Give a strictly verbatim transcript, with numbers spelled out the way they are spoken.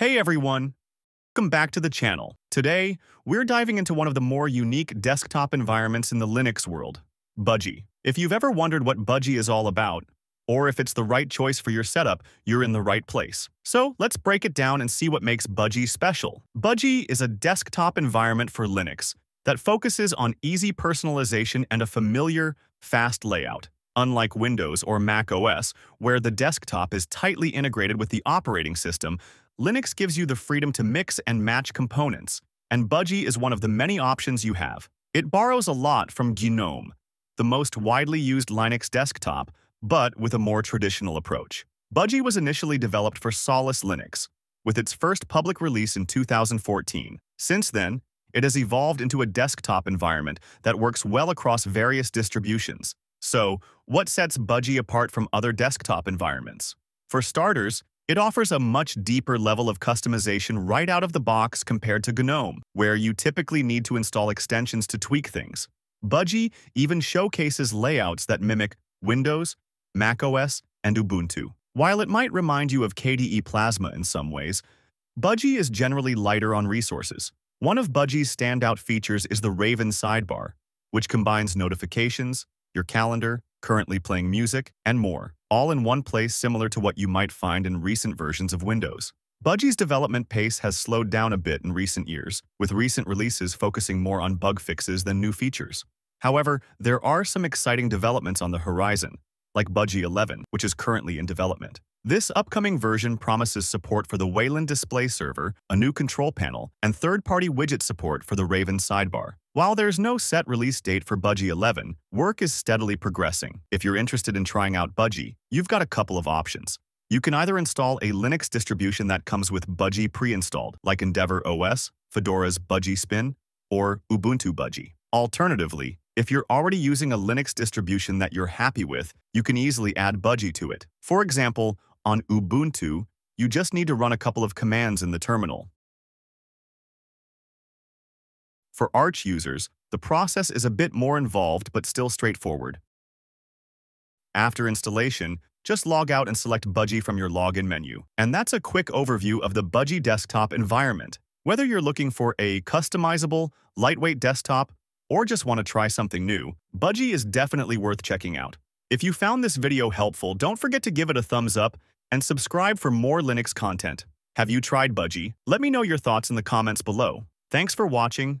Hey everyone! Welcome back to the channel. Today, we're diving into one of the more unique desktop environments in the Linux world, Budgie. If you've ever wondered what Budgie is all about, or if it's the right choice for your setup, you're in the right place. So let's break it down and see what makes Budgie special. Budgie is a desktop environment for Linux that focuses on easy personalization and a familiar, fast layout. Unlike Windows or Mac O S, where the desktop is tightly integrated with the operating system, Linux gives you the freedom to mix and match components, and Budgie is one of the many options you have. It borrows a lot from GNOME, the most widely used Linux desktop, but with a more traditional approach. Budgie was initially developed for Solus Linux, with its first public release in two thousand fourteen. Since then, it has evolved into a desktop environment that works well across various distributions. So, what sets Budgie apart from other desktop environments? For starters, it offers a much deeper level of customization right out of the box compared to GNOME, where you typically need to install extensions to tweak things. Budgie even showcases layouts that mimic Windows, Mac O S, and Ubuntu. While it might remind you of K D E Plasma in some ways, Budgie is generally lighter on resources. One of Budgie's standout features is the Raven sidebar, which combines notifications, your calendar, currently playing music, and more, all in one place similar to what you might find in recent versions of Windows. Budgie's development pace has slowed down a bit in recent years, with recent releases focusing more on bug fixes than new features. However, there are some exciting developments on the horizon, like Budgie eleven, which is currently in development. This upcoming version promises support for the Wayland display server, a new control panel, and third-party widget support for the Raven sidebar. While there's no set release date for Budgie eleven, work is steadily progressing. If you're interested in trying out Budgie, you've got a couple of options. You can either install a Linux distribution that comes with Budgie pre-installed, like EndeavourOS, Fedora's Budgie Spin, or Ubuntu Budgie. Alternatively, if you're already using a Linux distribution that you're happy with, you can easily add Budgie to it. For example, on Ubuntu, you just need to run a couple of commands in the terminal. For Arch users, the process is a bit more involved but still straightforward. After installation, just log out and select Budgie from your login menu. And that's a quick overview of the Budgie desktop environment. Whether you're looking for a customizable, lightweight desktop or just want to try something new, Budgie is definitely worth checking out. If you found this video helpful, don't forget to give it a thumbs up and subscribe for more Linux content. Have you tried Budgie? Let me know your thoughts in the comments below. Thanks for watching,